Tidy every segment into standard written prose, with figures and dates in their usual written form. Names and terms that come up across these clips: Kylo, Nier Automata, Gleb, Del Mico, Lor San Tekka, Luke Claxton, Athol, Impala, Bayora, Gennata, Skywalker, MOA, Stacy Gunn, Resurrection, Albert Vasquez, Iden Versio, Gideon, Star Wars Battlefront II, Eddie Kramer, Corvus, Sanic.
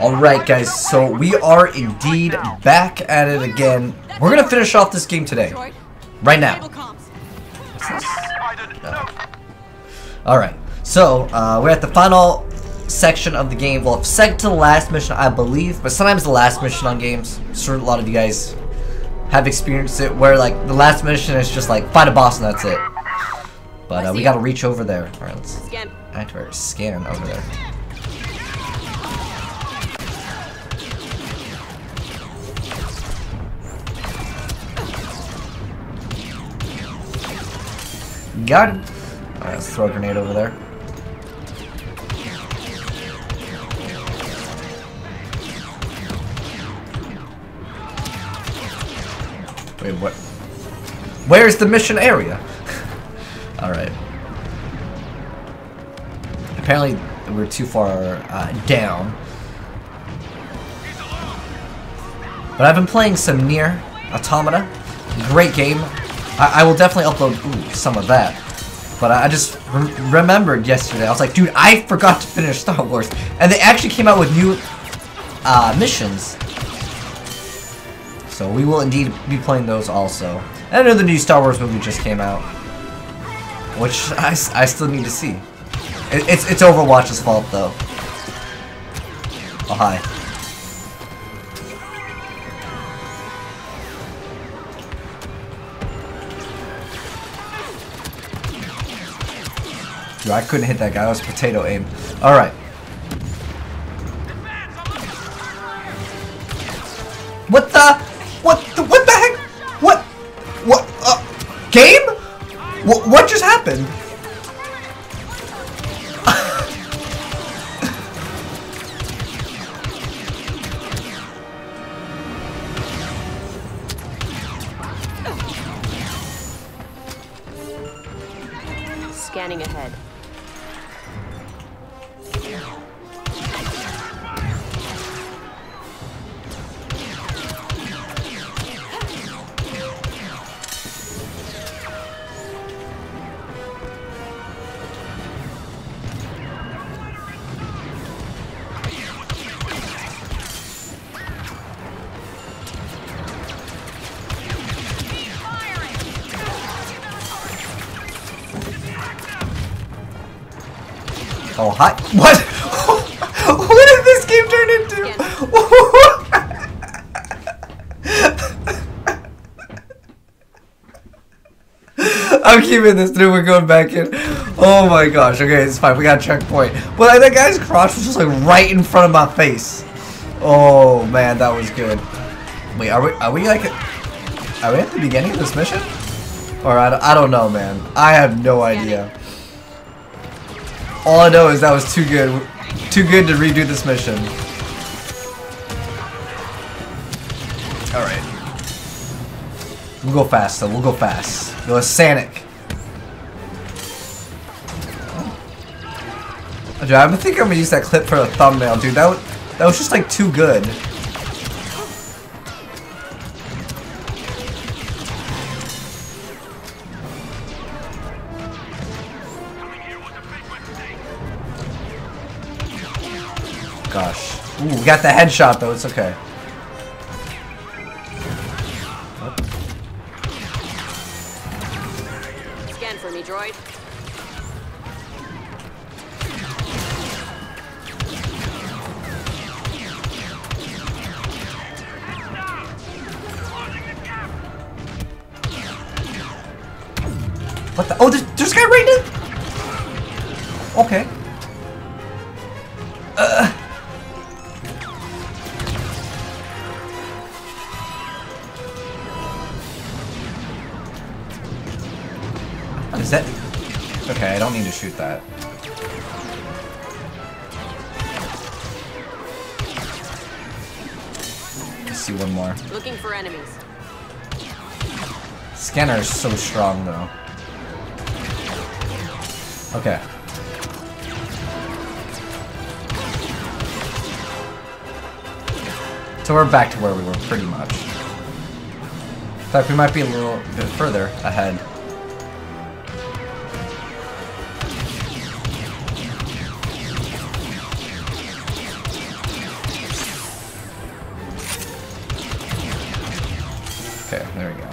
Alright guys, so we are indeed back at it again. We're gonna finish off this game today. Right now. Alright, so we're at the final section of the game. Well, second to the last mission, I believe. But sometimes the last mission on games, I'm sure a lot of you guys have experienced it, where like the last mission is just like fight a boss and that's it. But we gotta reach over there. Alright, let's activate our scan over there. Got him. Alright, let's throw a grenade over there. Wait, what? Where's the mission area? Alright. Apparently, we're too far down. But I've been playing some Nier Automata. Great game. I will definitely upload some of that. But I just remembered yesterday. I was like, dude, I forgot to finish Star Wars. And they actually came out with new missions. So we will indeed be playing those also. And another new Star Wars movie just came out, which I still need to see. It's Overwatch's fault, though. Oh, hi. Dude, I couldn't hit that guy. That was potato aim. Alright. What the? What the? What the heck? What? What? Game? What just happened? Scanning ahead. Oh, hi. What? What did this game turn into? I'm keeping this through. We're going back in. Oh my gosh. Okay, it's fine. We got a checkpoint. Well, like, that guy's crotch was just like right in front of my face. Oh man, that was good. Wait, are we at the beginning of this mission? Or I don't know, man. I have no idea. All I know is that was too good to redo this mission. All right, we'll go fast though. We'll go fast. Go with Sanic. Oh. Dude, I think I'm gonna use that clip for a thumbnail, dude. That was just like too good. Gosh. Ooh, we got the headshot though, it's okay. Scan for me, droid. What the? Oh, there's a guy right in. Okay. Is that okay? I don't need to shoot that. Let's see one more. Looking for enemies. Scanner is so strong, though. Okay. So we're back to where we were, pretty much. In fact, we might be a little bit further ahead. Okay, there we go.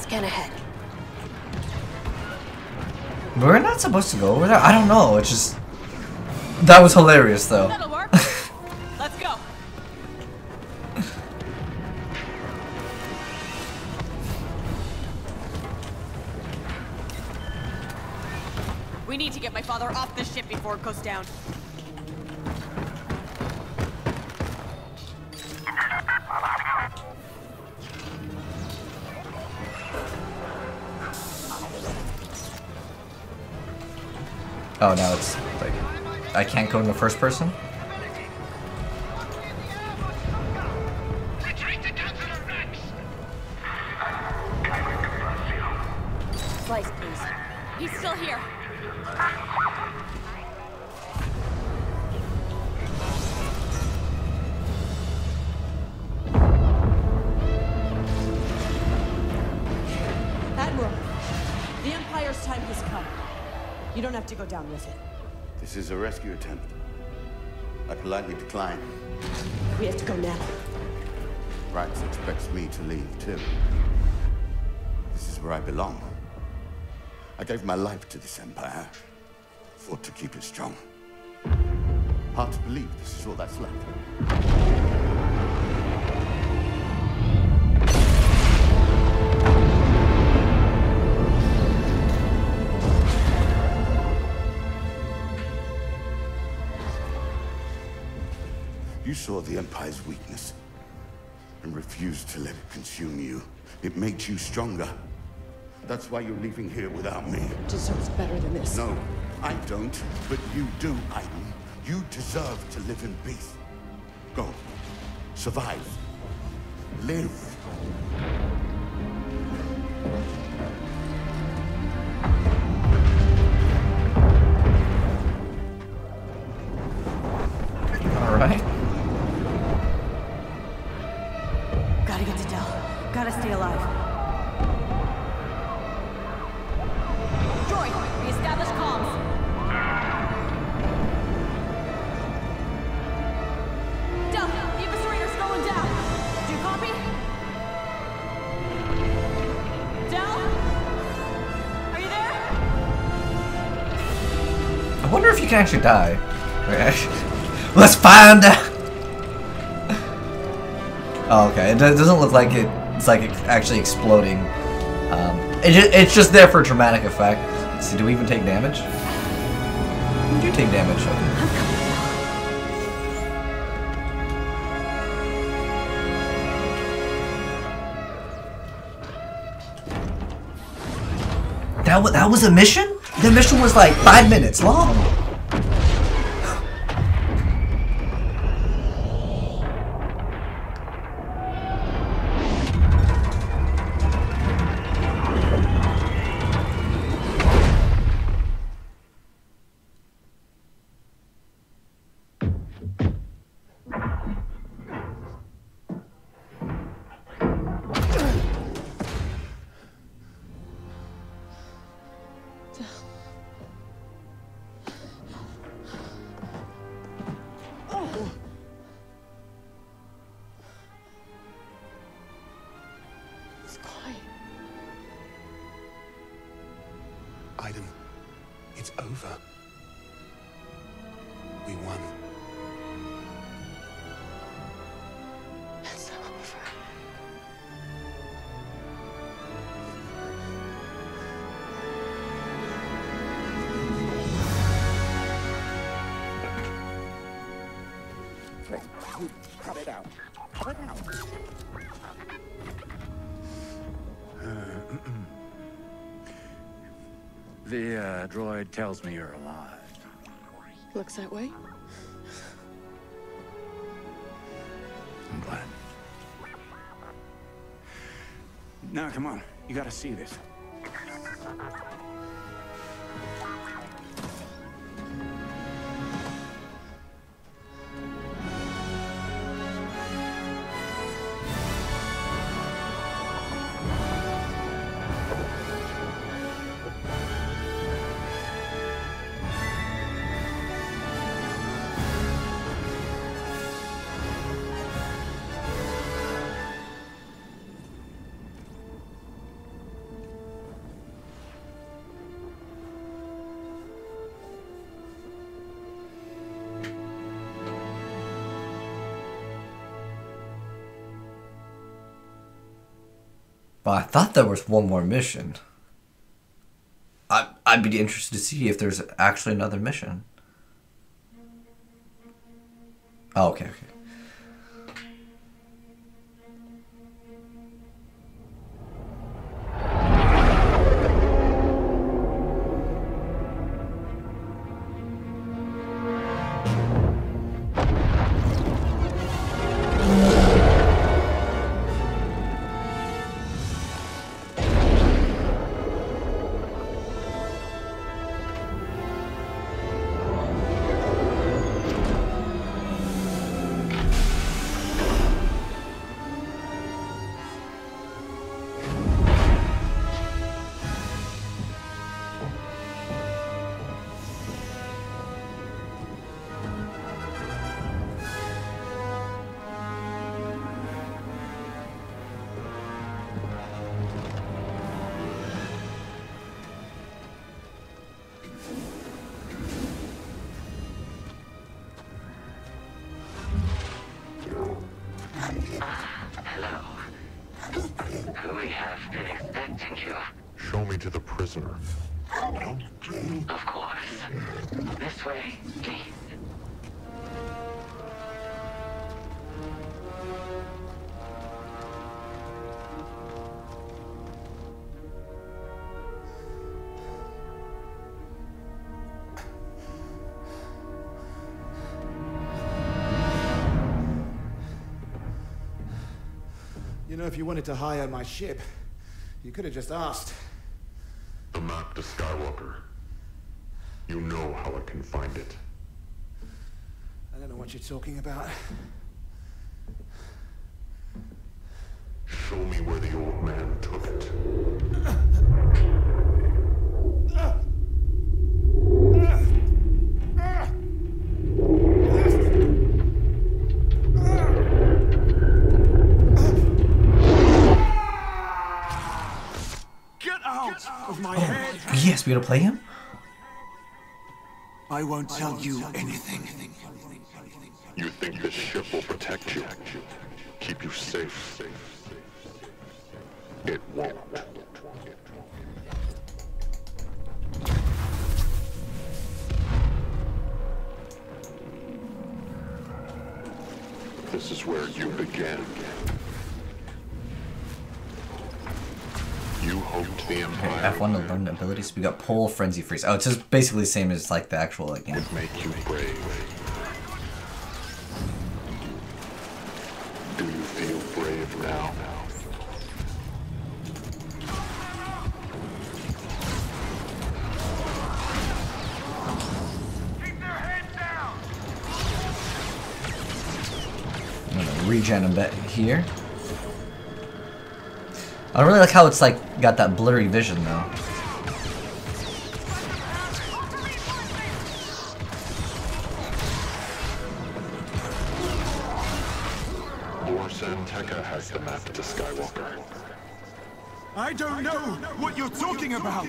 Scan ahead. We're not supposed to go over there? I don't know, it's just... That was hilarious, though. That'll work. Let's go. We need to get my father off this ship before it goes down. Oh, now it's like, I can't go in the first person? Slice, please. He's still here. Admiral, the Empire's time has come. You don't have to go down with it. This is a rescue attempt. I politely decline. We have to go now. Rex expects me to leave, too. This is where I belong. I gave my life to this empire. Fought to keep it strong. Hard to believe this is all that's left. You saw the Empire's weakness and refused to let it consume you. It made you stronger. That's why you're leaving here without me. Deserves better than this. No, I don't, but you do, Iden. You deserve to live in peace. Go. Survive. Live. Actually die. Okay. Let's find out. Oh, okay. It doesn't look like it's like actually exploding. It's just there for dramatic effect. Let's see, do we even take damage? We do take damage. Okay. That was a mission? The mission was like 5 minutes long. Droid tells me you're alive. Looks that way. I'm glad. Now, come on. You gotta see this. But I thought there was one more mission. I'd be interested to see if there's actually another mission. Oh, okay, okay. You know, if you wanted to hire my ship, you could have just asked. The map to Skywalker. You know how I can find it. I don't know what you're talking about. Show me where the old man took it. Yes, we're gonna play him? I won't tell you anything. You think this ship will protect you, keep you safe? It won't. This is where you began. You hoped the Empire. Okay, F1 to learn abilities. We got Pole, Frenzy, Freeze. Oh, it's just basically the same as like the actual like game. Would make you brave. Do you feel brave now? Keep their heads down. I'm gonna regen a bit here. I really like how it's like got that blurry vision though. Lor San Tekka has the map to Skywalker. I don't know what you're talking about.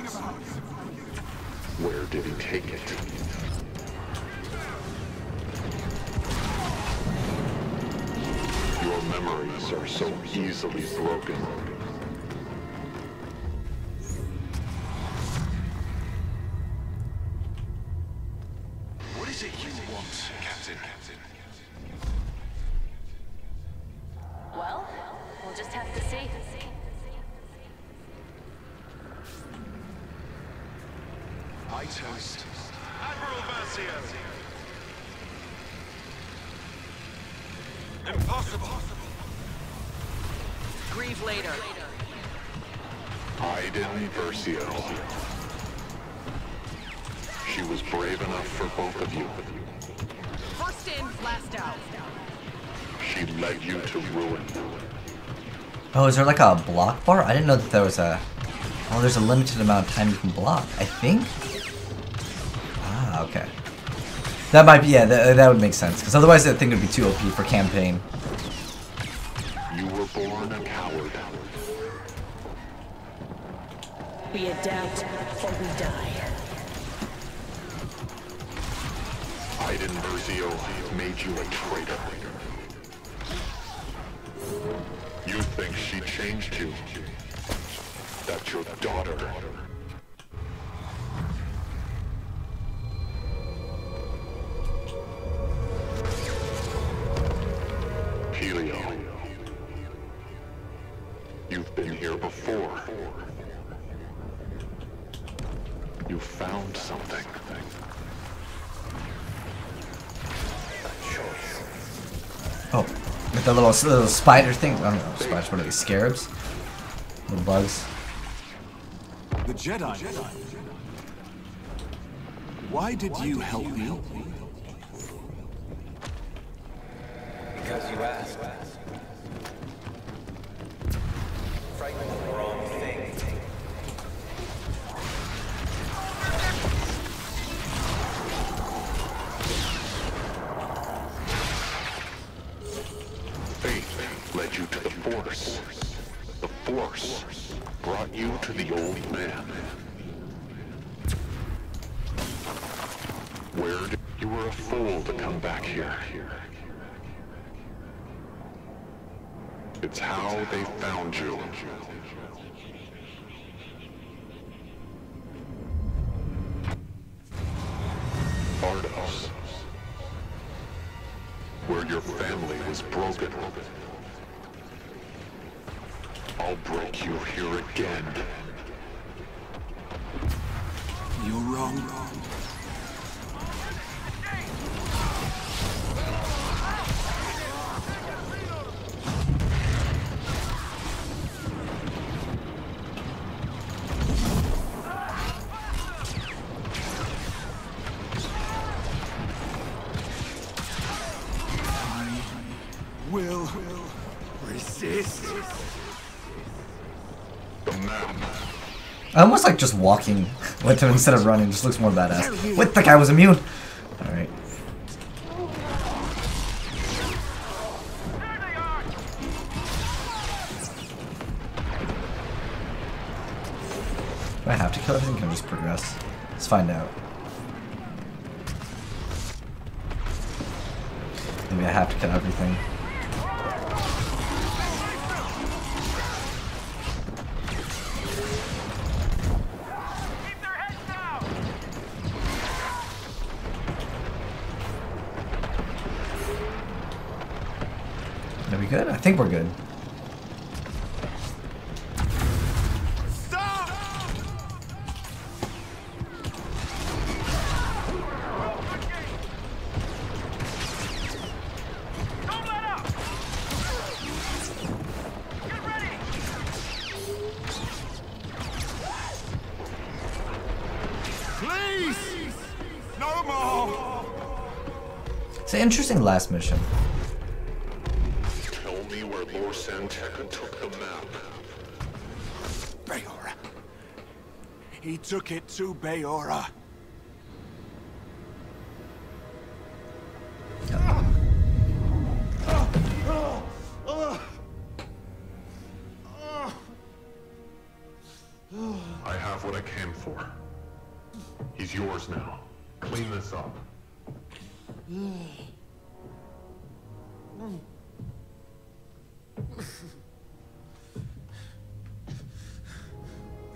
Where did he take it? Your memories are so easily broken. Iden Versio. She was brave enough for both of you. First in, last out. She led you to ruin. Oh, is there like a block bar? I didn't know that there was a... Oh, there's a limited amount of time you can block, I think? Ah, okay. That might be... Yeah, that would make sense. Because otherwise that thing would be too OP for campaign. You were born a coward. We adapt or we die. Iden Versio made you a traitor. You think she changed you? That's your daughter. Helio. You've been here before. You found something. Oh, with the little spider thing. I don't know, spiders, what are these, scarabs? Little bugs. The Jedi. Why did you help me? Because you asked. Frightened of the wrong thing. Faith led you to the Force. The Force brought you to the old man. Where did you were a fool to come back here? It's how they found you. Ardos. Where your family was broken. I'll break you here again. You're wrong. I almost like just walking with him instead of running, just looks more badass. What the guy was immune? Alright. Do I have to kill everything? Can I just progress? Let's find out. Maybe I have to kill everything. Are we good? I think we're good. Stop! Don't let up! Get ready! Please! No more! It's an interesting last mission. Lor San Tekka took the map. Bayora. He took it to Bayora. I have what I came for. He's yours now. Clean this up.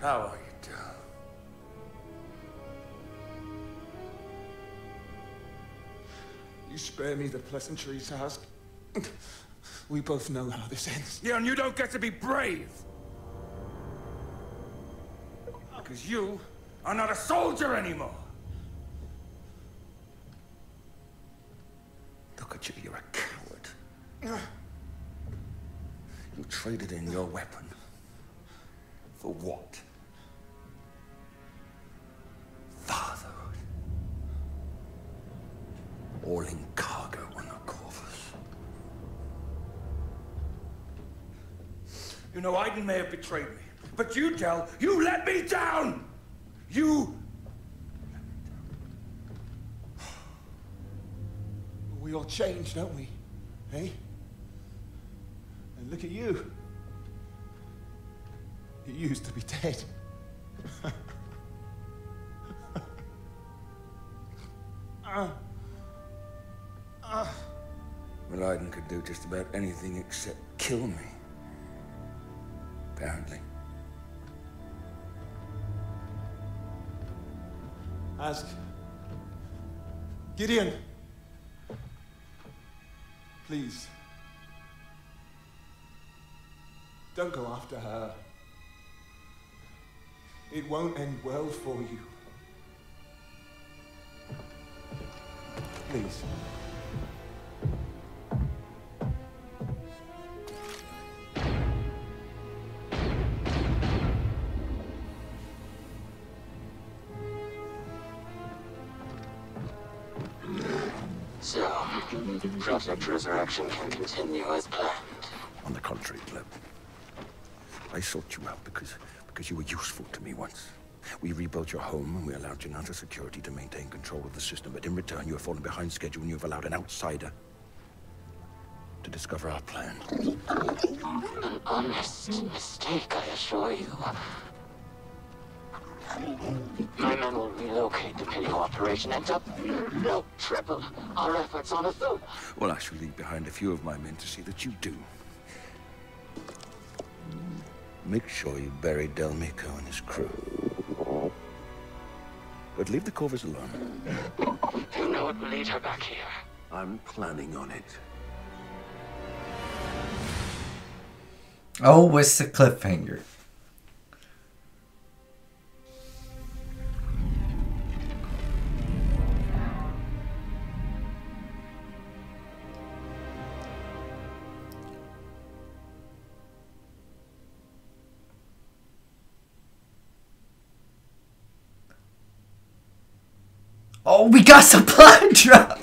How are you doing? You spare me the pleasantry task. We both know how this ends. Yeah, and you don't get to be brave! Because you are not a soldier anymore! Look at you, you're a coward. You traded in your weapon. For what? Fatherhood. All in cargo on the corpus. You know, Iden may have betrayed me, but you, Del, you let me down! You let me down. We all change, don't we? Hey? And look at you. You used to be dead. Well, Iden could do just about anything except kill me. Apparently. Ask. Gideon! Please. Don't go after her. It won't end well for you. Please. So, Project Resurrection can continue as planned. On the contrary, Gleb. I sought you out because you were useful to me once. We rebuilt your home and we allowed Gennata security to maintain control of the system, but in return you have fallen behind schedule and you have allowed an outsider to discover our plan. An honest mistake, I assure you. My men will relocate the video operation and no, triple our efforts on Athol. Well, I shall leave behind a few of my men to see that you do. Make sure you bury Del Mico and his crew. But leave the Corvus alone. You know it will lead her back here. I'm planning on it. Oh, what's the cliffhanger? Oh, we got supply drop!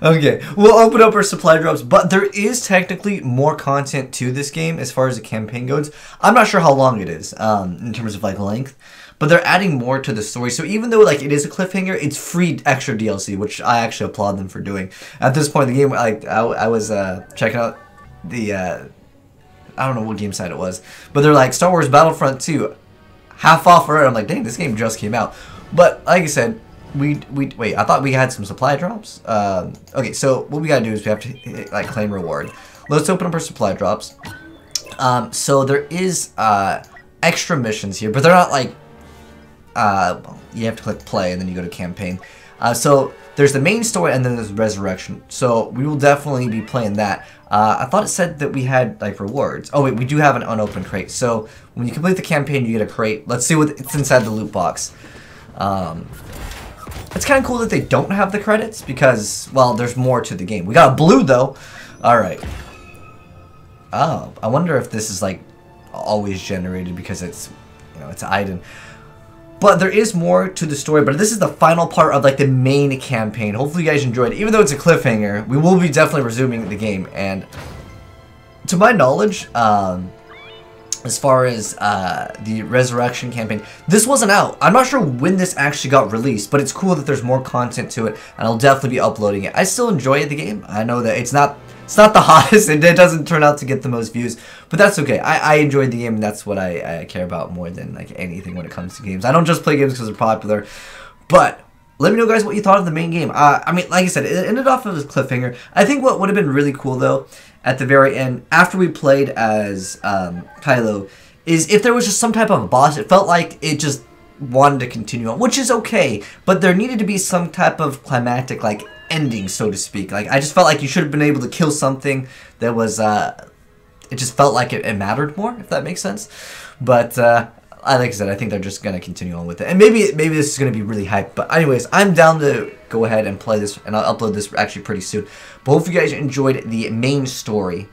Okay, we'll open up our supply drops, but there is technically more content to this game as far as the campaign goes. I'm not sure how long it is in terms of like length, but they're adding more to the story. So even though like it is a cliffhanger, it's free extra DLC, which I actually applaud them for doing. At this point in the game, I was checking out the, I don't know what game site it was, but they're like, Star Wars Battlefront II, half off for it. I'm like, dang, this game just came out. But, like I said, we wait, I thought we had some supply drops. Okay, so what we gotta do is we have to, like, claim reward. Let's open up our supply drops. So there is, extra missions here, but they're not, like, well, you have to click play, and then you go to campaign. So there's the main story, and then there's Resurrection. So we will definitely be playing that. I thought it said that we had, like, rewards. Oh, wait, we do have an unopened crate. So when you complete the campaign, you get a crate. Let's see what's inside the loot box. It's kind of cool that they don't have the credits because, well, there's more to the game. We got a blue, though. All right. Oh, I wonder if this is, like, always generated because it's, you know, it's Iden. But there is more to the story, but this is the final part of, like, the main campaign. Hopefully you guys enjoyed it. Even though it's a cliffhanger, we will be definitely resuming the game. And to my knowledge, as far as the Resurrection campaign, this wasn't out. I'm not sure when this actually got released, but it's cool that there's more content to it, and I'll definitely be uploading it. I still enjoy the game. I know that it's not the hottest, and it doesn't turn out to get the most views, but that's okay. I enjoyed the game, and that's what I care about more than like anything when it comes to games. I don't just play games because they're popular, but let me know, guys, what you thought of the main game. I mean, like I said, it ended off as a cliffhanger. I think what would have been really cool, though, at the very end, after we played as Kylo, is if there was just some type of boss. It felt like it just wanted to continue on, which is okay, but there needed to be some type of climactic, like, ending, so to speak. Like, I just felt like you should have been able to kill something that was, it just felt like it mattered more, if that makes sense. But, like I said, I think they're just going to continue on with it. And maybe this is going to be really hype. But anyways, I'm down to go ahead and play this. And I'll upload this actually pretty soon. But hopefully you guys enjoyed the main story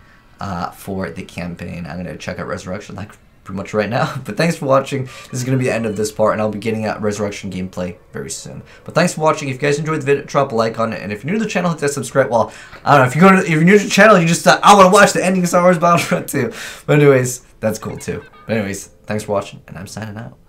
for the campaign. I'm going to check out Resurrection like pretty much right now. But thanks for watching. This is going to be the end of this part. And I'll be getting out Resurrection gameplay very soon. But thanks for watching. If you guys enjoyed the video, drop a like on it. And if you're new to the channel, hit that subscribe. Well, I don't know. If you're new to the channel, you just thought, I want to watch the ending of Star Wars Battlefront 2. But anyways, that's cool too. But anyways, thanks for watching, and I'm signing out.